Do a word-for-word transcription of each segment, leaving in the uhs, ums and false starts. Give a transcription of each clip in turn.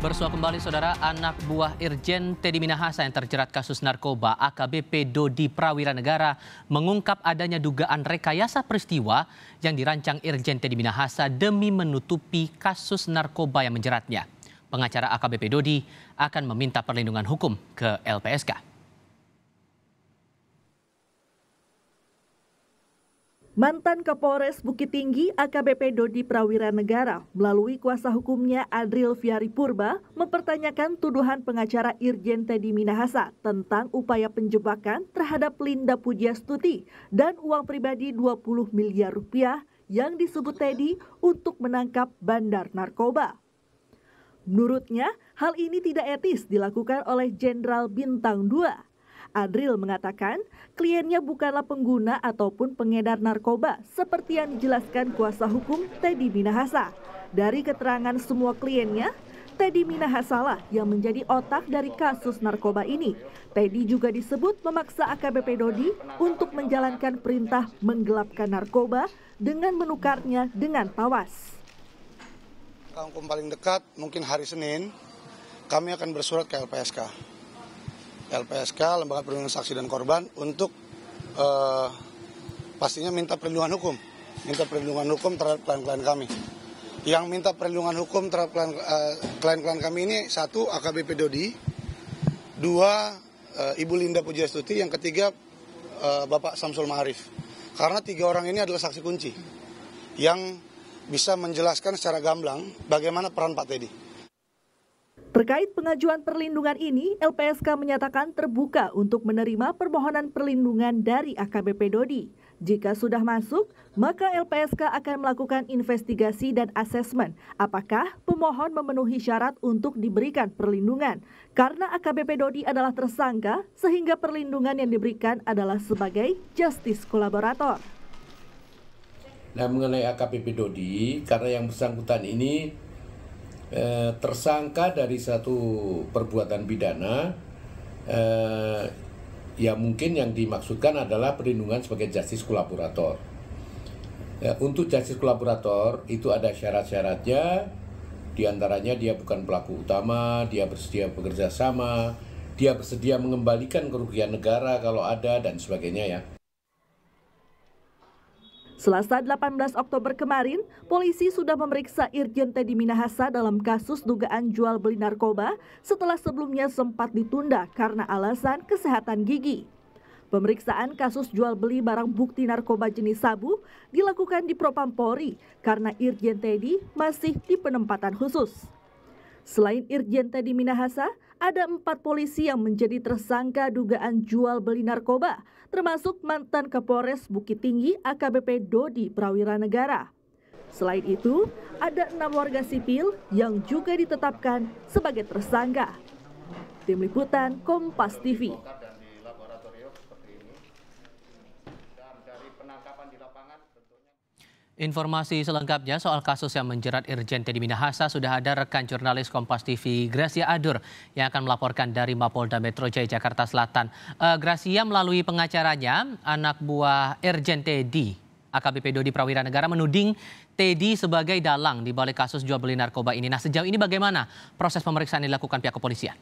Bersua kembali saudara, anak buah Irjen Teddy Minahasa yang terjerat kasus narkoba A K B P Dody Prawiranegara mengungkap adanya dugaan rekayasa peristiwa yang dirancang Irjen Teddy Minahasa demi menutupi kasus narkoba yang menjeratnya. Pengacara A K B P Dody akan meminta perlindungan hukum ke L P S K. Mantan Kapolres Bukit Tinggi A K B P Dody Prawiranegara melalui kuasa hukumnya Adriel Viari Purba mempertanyakan tuduhan pengacara Irjen Teddy Minahasa tentang upaya penjebakan terhadap Linda Pudjiastuti dan uang pribadi dua puluh miliar rupiah yang disebut Teddy untuk menangkap bandar narkoba. Menurutnya, hal ini tidak etis dilakukan oleh Jenderal Bintang dua. Adriel mengatakan kliennya bukanlah pengguna ataupun pengedar narkoba seperti yang dijelaskan kuasa hukum Teddy Minahasa. Dari keterangan semua kliennya, Teddy Minahasa lah yang menjadi otak dari kasus narkoba ini. Teddy juga disebut memaksa A K B P Dody untuk menjalankan perintah menggelapkan narkoba dengan menukarnya dengan tawas. Hukum paling dekat mungkin hari Senin kami akan bersurat ke L P S K. L P S K, Lembaga Perlindungan Saksi dan Korban, untuk eh, pastinya minta perlindungan hukum, minta perlindungan hukum terhadap klien-klien kami. Yang minta perlindungan hukum terhadap klien-klien eh, kami ini, satu, A K B P Dody, dua, eh, Ibu Linda Pudjiastuti, yang ketiga, eh, Bapak Samsul Ma'arif. Karena tiga orang ini adalah saksi kunci yang bisa menjelaskan secara gamblang bagaimana peran Pak Teddy. Terkait pengajuan perlindungan ini, L P S K menyatakan terbuka untuk menerima permohonan perlindungan dari A K B P Dody. Jika sudah masuk, maka L P S K akan melakukan investigasi dan asesmen apakah pemohon memenuhi syarat untuk diberikan perlindungan. Karena A K B P Dody adalah tersangka, sehingga perlindungan yang diberikan adalah sebagai justice kolaborator. Nah, mengenai A K B P Dody, karena yang bersangkutan ini Eh, tersangka dari satu perbuatan pidana, eh, ya mungkin yang dimaksudkan adalah perlindungan sebagai justice kolaborator. Eh, untuk justice kolaborator itu ada syarat-syaratnya, diantaranya dia bukan pelaku utama, dia bersedia bekerja sama, dia bersedia mengembalikan kerugian negara kalau ada, dan sebagainya ya. Selasa delapan belas Oktober kemarin, polisi sudah memeriksa Irjen Teddy Minahasa dalam kasus dugaan jual beli narkoba setelah sebelumnya sempat ditunda karena alasan kesehatan gigi. Pemeriksaan kasus jual beli barang bukti narkoba jenis sabu dilakukan di Propam Polri karena Irjen Teddy masih di penempatan khusus. Selain Irjen Teddy Minahasa, ada empat polisi yang menjadi tersangka dugaan jual beli narkoba, termasuk mantan Kapolres Bukit Tinggi A K B P Dody Prawiranegara. Selain itu, ada enam warga sipil yang juga ditetapkan sebagai tersangka. Tim Liputan Kompas T V. Informasi selengkapnya soal kasus yang menjerat Irjen Teddy Minahasa sudah ada rekan jurnalis Kompas T V Gracia Ador yang akan melaporkan dari Mapolda Metro Jaya Jakarta Selatan. Uh, Gracia, melalui pengacaranya, anak buah Irjen Teddy A K B P Dody Prawiranegara menuding Teddy sebagai dalang di balik kasus jual beli narkoba ini. Nah, sejauh ini bagaimana proses pemeriksaan dilakukan pihak kepolisian?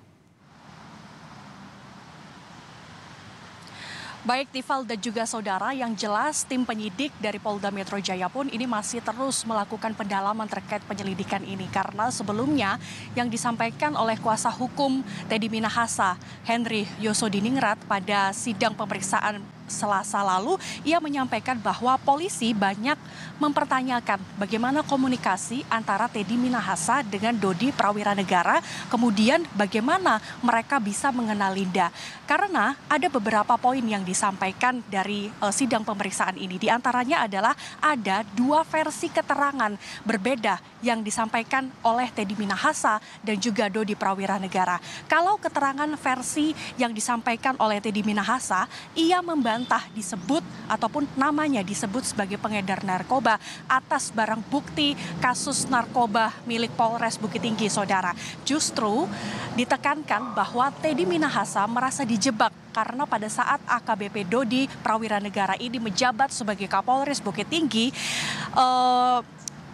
Baik Tifal dan juga saudara, yang jelas tim penyidik dari Polda Metro Jaya pun ini masih terus melakukan pendalaman terkait penyelidikan ini. Karena sebelumnya yang disampaikan oleh kuasa hukum Teddy Minahasa, Henry Yosodiningrat, pada sidang pemeriksaan Selasa lalu, ia menyampaikan bahwa polisi banyak mempertanyakan bagaimana komunikasi antara Teddy Minahasa dengan Dody Prawiranegara, kemudian bagaimana mereka bisa mengenal Linda. Karena ada beberapa poin yang disampaikan. Sampaikan dari uh, sidang pemeriksaan ini. Di antaranya adalah ada dua versi keterangan berbeda yang disampaikan oleh Teddy Minahasa dan juga Dody Prawiranegara. Kalau keterangan versi yang disampaikan oleh Teddy Minahasa, ia membantah disebut ataupun namanya disebut sebagai pengedar narkoba atas barang bukti kasus narkoba milik Polres Bukit Tinggi, saudara. Justru ditekankan bahwa Teddy Minahasa merasa dijebak karena pada saat A K B P Dody Prawiranegara ini menjabat sebagai Kapolres Bukit Tinggi, eh,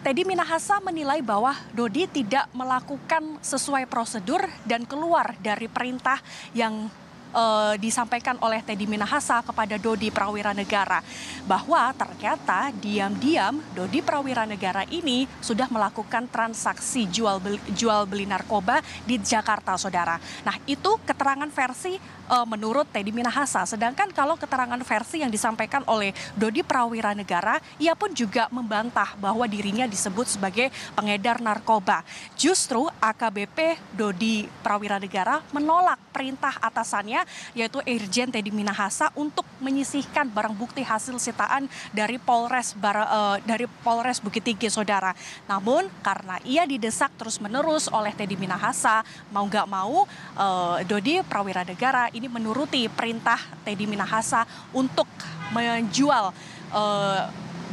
Teddy Minahasa menilai bahwa Dody tidak melakukan sesuai prosedur dan keluar dari perintah yang e, disampaikan oleh Teddy Minahasa kepada Dody Prawiranegara. Bahwa ternyata diam-diam Dody Prawiranegara ini sudah melakukan transaksi jual beli, jual beli narkoba di Jakarta, Saudara. Nah, itu keterangan versi e, menurut Teddy Minahasa. Sedangkan kalau keterangan versi yang disampaikan oleh Dody Prawiranegara, ia pun juga membantah bahwa dirinya disebut sebagai pengedar narkoba. Justru A K B P Dody Prawiranegara menolak perintah atasannya, yaitu Irjen Teddy Minahasa, untuk menyisihkan barang bukti hasil sitaan dari Polres Bar, uh, dari Polres Bukit Tinggi, Saudara. Namun karena ia didesak terus-menerus oleh Teddy Minahasa, mau nggak mau uh, Dody Prawiranegara ini menuruti perintah Teddy Minahasa untuk menjual uh,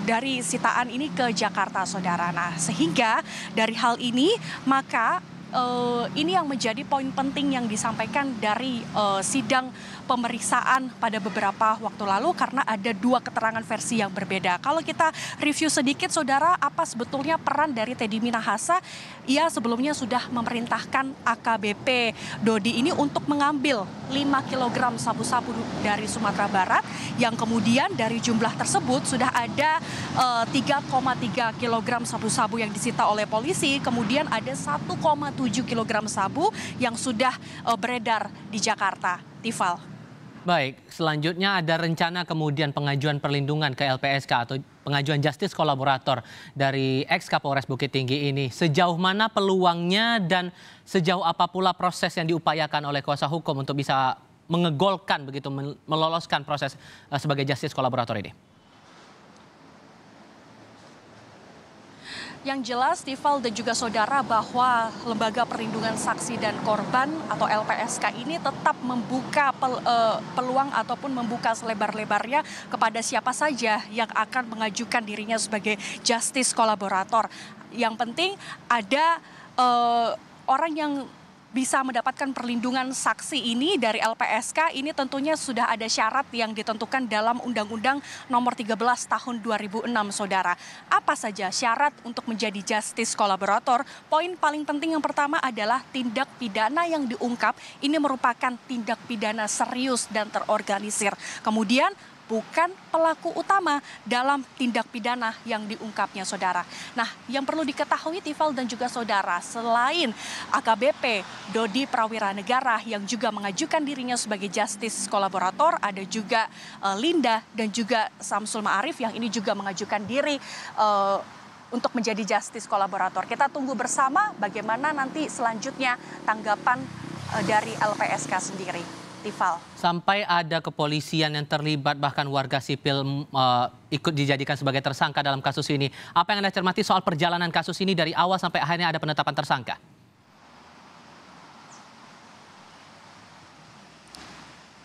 dari sitaan ini ke Jakarta, Saudara. Nah, sehingga dari hal ini maka Uh, ini yang menjadi poin penting yang disampaikan dari uh, sidang pemeriksaan pada beberapa waktu lalu, karena ada dua keterangan versi yang berbeda. Kalau kita review sedikit, Saudara, apa sebetulnya peran dari Teddy Minahasa? Ia sebelumnya sudah memerintahkan A K B P Dody ini untuk mengambil lima kilogram sabu-sabu dari Sumatera Barat, yang kemudian dari jumlah tersebut sudah ada uh, tiga koma tiga kilogram sabu-sabu yang disita oleh polisi, kemudian ada satu koma tujuh kilogram sabu yang sudah uh, beredar di Jakarta, Tifal. Baik, selanjutnya ada rencana kemudian pengajuan perlindungan ke L P S K atau pengajuan justice kolaborator dari ex-Kapolres Bukit Tinggi ini. Sejauh mana peluangnya dan sejauh apa pula proses yang diupayakan oleh kuasa hukum untuk bisa mengegolkan, begitu meloloskan proses uh, sebagai justice kolaborator ini? Yang jelas, Tifal dan juga Saudara, bahwa Lembaga Perlindungan Saksi dan Korban atau L P S K ini tetap membuka pel, uh, peluang ataupun membuka selebar-lebarnya kepada siapa saja yang akan mengajukan dirinya sebagai justice kolaborator. Yang penting ada uh, orang yang bisa mendapatkan perlindungan saksi ini dari L P S K, ini tentunya sudah ada syarat yang ditentukan dalam Undang-Undang Nomor tiga belas tahun dua ribu enam, Saudara. Apa saja syarat untuk menjadi justice kolaborator? Poin paling penting yang pertama adalah tindak pidana yang diungkap ini merupakan tindak pidana serius dan terorganisir. Kemudian bukan pelaku utama dalam tindak pidana yang diungkapnya, Saudara. Nah, yang perlu diketahui, Tifal dan juga Saudara, selain A K B P Dody Prawiranegara yang juga mengajukan dirinya sebagai justice kolaborator, ada juga uh, Linda dan juga Samsul Ma'arif yang ini juga mengajukan diri uh, untuk menjadi justice kolaborator. Kita tunggu bersama bagaimana nanti selanjutnya tanggapan uh, dari L P S K sendiri. Sampai ada kepolisian yang terlibat, bahkan warga sipil uh, ikut dijadikan sebagai tersangka dalam kasus ini. Apa yang Anda cermati soal perjalanan kasus ini dari awal sampai akhirnya ada penetapan tersangka?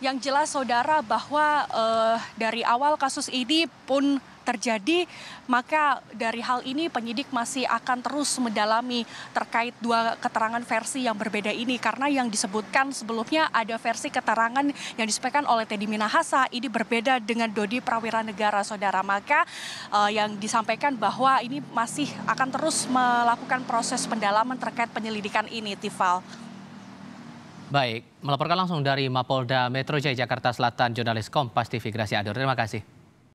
Yang jelas, Saudara, bahwa uh, dari awal kasus ini pun terjadi, maka dari hal ini penyidik masih akan terus mendalami terkait dua keterangan versi yang berbeda ini, karena yang disebutkan sebelumnya ada versi keterangan yang disampaikan oleh Teddy Minahasa ini berbeda dengan Dody Prawiranegara, Saudara. Maka uh, yang disampaikan bahwa ini masih akan terus melakukan proses pendalaman terkait penyelidikan ini, Tifal. Baik, melaporkan langsung dari Mapolda Metro Jaya Jakarta Selatan, jurnalis Kompas T V Gracia Ador. Terima kasih.